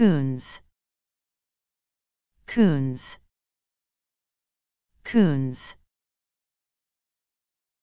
Coons, coons, coons.